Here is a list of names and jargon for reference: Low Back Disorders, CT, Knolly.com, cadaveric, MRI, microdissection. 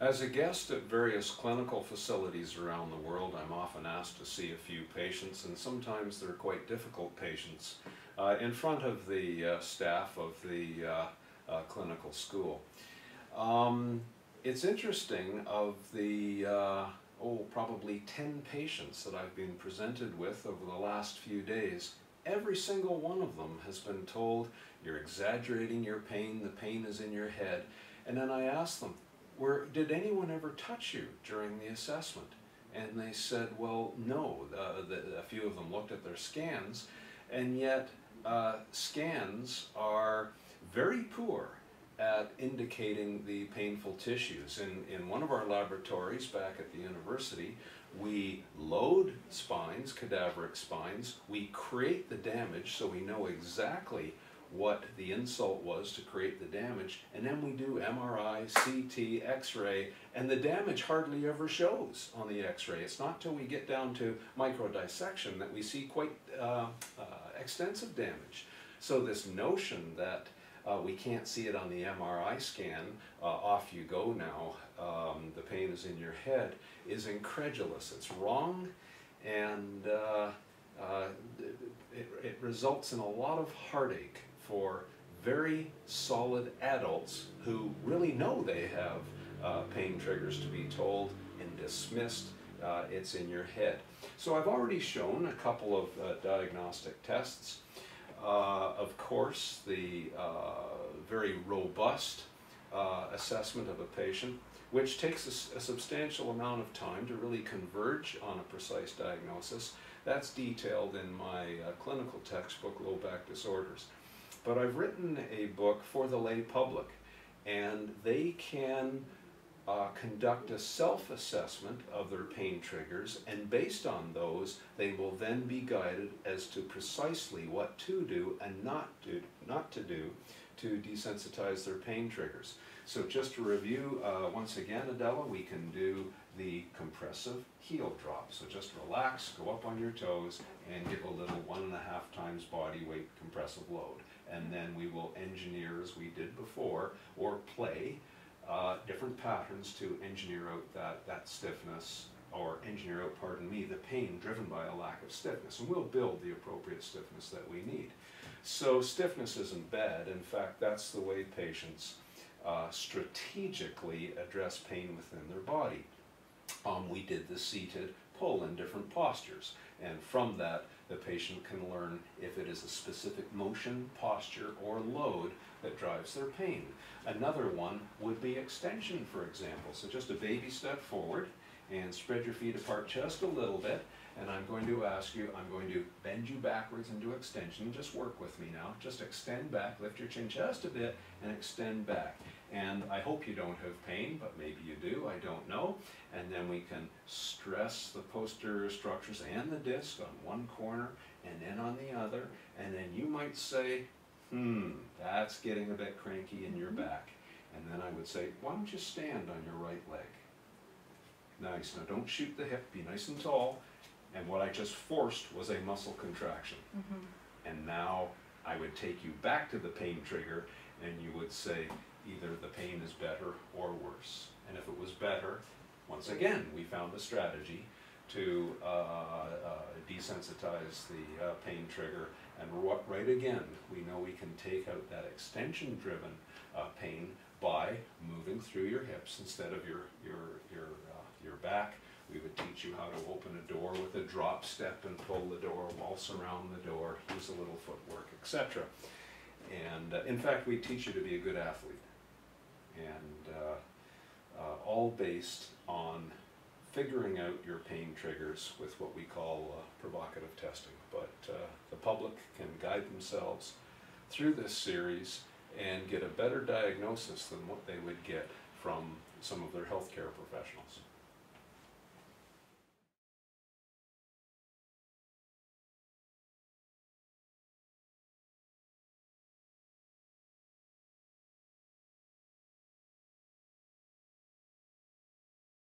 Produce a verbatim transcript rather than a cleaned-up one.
As a guest at various clinical facilities around the world, I'm often asked to see a few patients, and sometimes they're quite difficult patients, uh, in front of the uh, staff of the uh, uh, clinical school. Um, it's interesting, of the uh, oh, probably ten patients that I've been presented with over the last few days, every single one of them has been told, "You're exaggerating your pain, the pain is in your head." And then I asked them, "Where, did anyone ever touch you during the assessment?" And they said, well, no. Uh, the, a few of them looked at their scans, and yet uh, scans are very poor at indicating the painful tissues. In, in one of our laboratories back at the university, we load spines, cadaveric spines, we create the damage so we know exactly what the insult was to create the damage, and then we do M R I, C T, X-ray, and the damage hardly ever shows on the X-ray. It's not till we get down to microdissection that we see quite uh, uh, extensive damage. So this notion that Uh, we can't see it on the M R I scan, uh, off you go now, um, the pain is in your head, is incredulous. It's wrong, and uh, uh, it, it results in a lot of heartache for very solid adults who really know they have uh, pain triggers to be told and dismissed, uh, it's in your head. So I've already shown a couple of uh, diagnostic tests. Uh, of course, the uh, very robust uh, assessment of a patient, which takes a, a substantial amount of time to really converge on a precise diagnosis. That's detailed in my uh, clinical textbook, Low Back Disorders. But I've written a book for the lay public, and they can Uh, conduct a self-assessment of their pain triggers, and based on those they will then be guided as to precisely what to do and not to, not to do to desensitize their pain triggers. So just to review, uh, once again, Adela, we can do the compressive heel drop. So just relax, go up on your toes, and give a little one and a half times body weight compressive load. And then we will engineer, as we did before, or play Uh, different patterns to engineer out that, that stiffness, or engineer out, pardon me, the pain driven by a lack of stiffness. And we'll build the appropriate stiffness that we need. So stiffness isn't bad. In fact, that's the way patients uh, strategically address pain within their body. Um, we did the seated pull in different postures, and from that the patient can learn if it is a specific motion, posture, or load that drives their pain. Another one would be extension, for example. So just a baby step forward and spread your feet apart just a little bit, and I'm going to ask you, I'm going to bend you backwards into extension. Just work with me now. Just extend back, lift your chin just a bit, and extend back. And I hope you don't have pain, but maybe you do, I don't know. And then we can stress the posterior structures and the disc on one corner and then on the other. And then you might say, hmm, that's getting a bit cranky in your back. And then I would say, why don't you stand on your right leg? Nice. Now don't shoot the hip, be nice and tall. And what I just forced was a muscle contraction. Mm-hmm. And now I would take you back to the pain trigger, and you would say, either the pain is better or worse. And if it was better, once again, we found a strategy to uh, uh, desensitize the uh, pain trigger. And right again, we know we can take out that extension-driven uh, pain by moving through your hips instead of your, your, your, uh, your back. We would teach you how to open a door with a drop step and pull the door, waltz around the door, use a little footwork, et cetera. And uh, in fact, we teach you to be a good athlete. And uh, uh, all based on figuring out your pain triggers with what we call uh, provocative testing. But uh, the public can guide themselves through this series and get a better diagnosis than what they would get from some of their healthcare professionals.